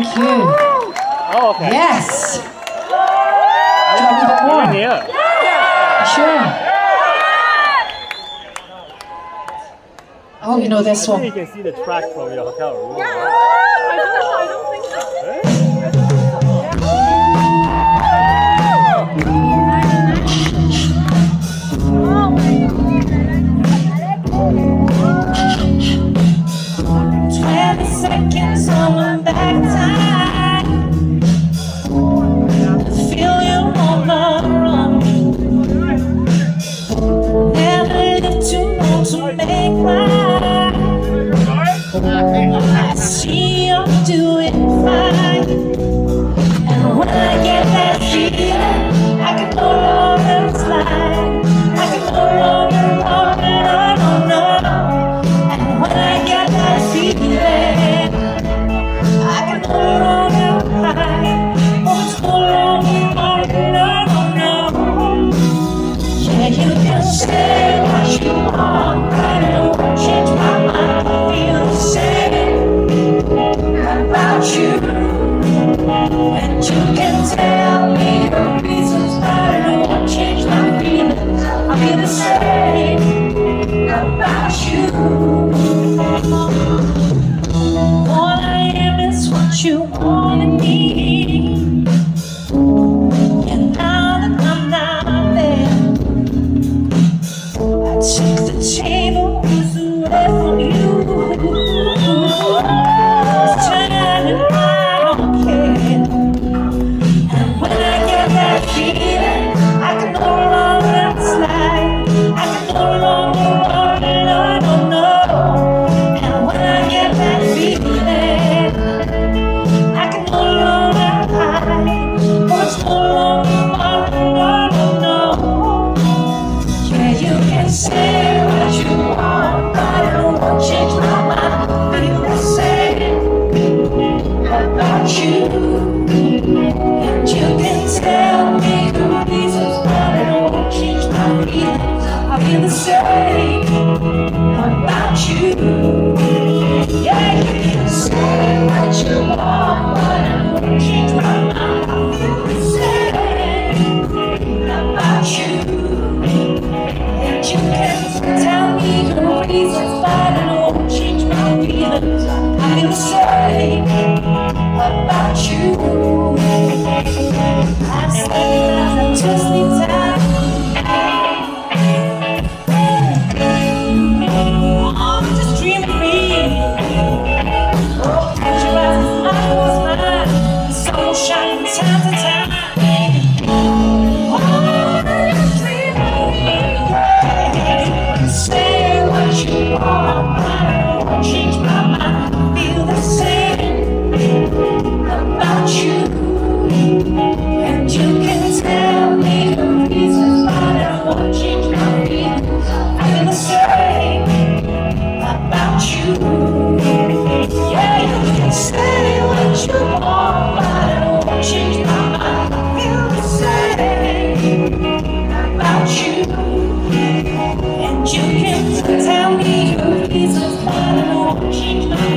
thank you. Oh, okay. Yes. Do you want me to go on? Yeah. Yeah. Sure. Oh, you know this one. I think you can see the track from your hotel room. Yeah. I don't think so. Oh. 20 seconds on my back time. I feel you all around me. Never lived too long to make my. I see you doing fine, and when I get that feeling, I can no longer slide. I can no longer on. And when I get that feeling, I can no longer hide. Oh, it's no longer on. Yeah, you can say what you want, but it won't change my mind. I feel safe about you, and you can tell me your reasons, but I don't want to change my feelings. I feel the same about you. All I am is what you want in me, and now that I'm not there, I take the table away from you. The same about you. Yeah, you can say what you want, but I won't change my mind. I feel the same about you. And you can tell me your reasons, but I won't change my feelings. I feel the same about you. I say I just need time.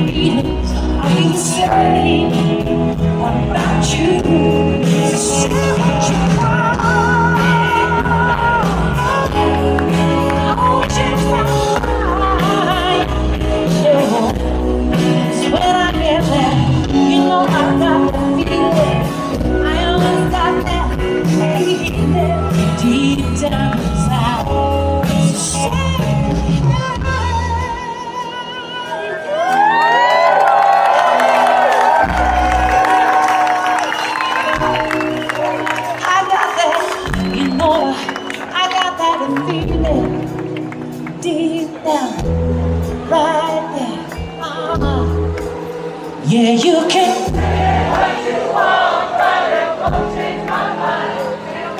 Yeah, you can say what you want, but it won't change my mind.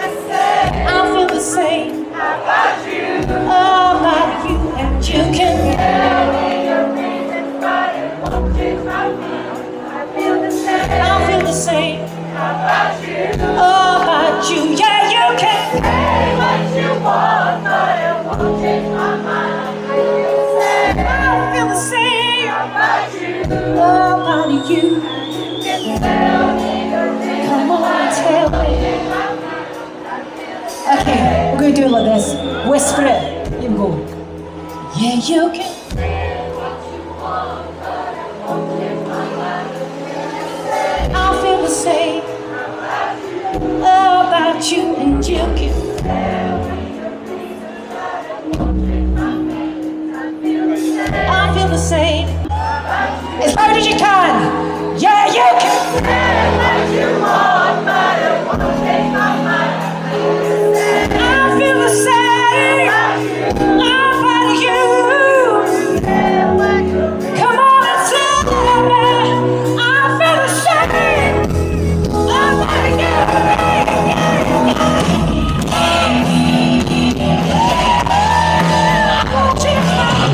I feel the same about you, about you. And you can tell me your reasons, but it won't change my mind. I feel the same, I feel the same about you, about you. Yeah, you can say what you want, but it won't change my mind. I feel the same, I feel the same about you. Love on you. было, да, whisper it, you go. Yeah, you can. I feel the same about you, and you can. I feel the same. As hard as you can. Yeah, you can. What you want, but I won't change my mind. I feel the same. I feel you. Come on and sing it to me. I feel the same. I feel you. I won't change my mind.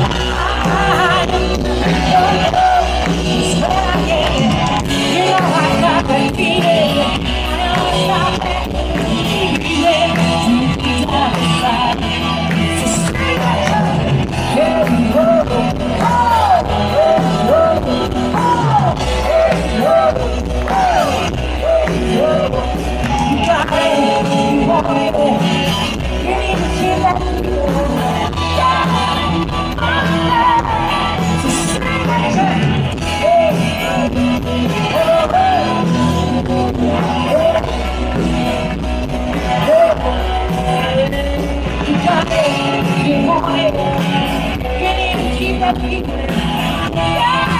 You need to keep up.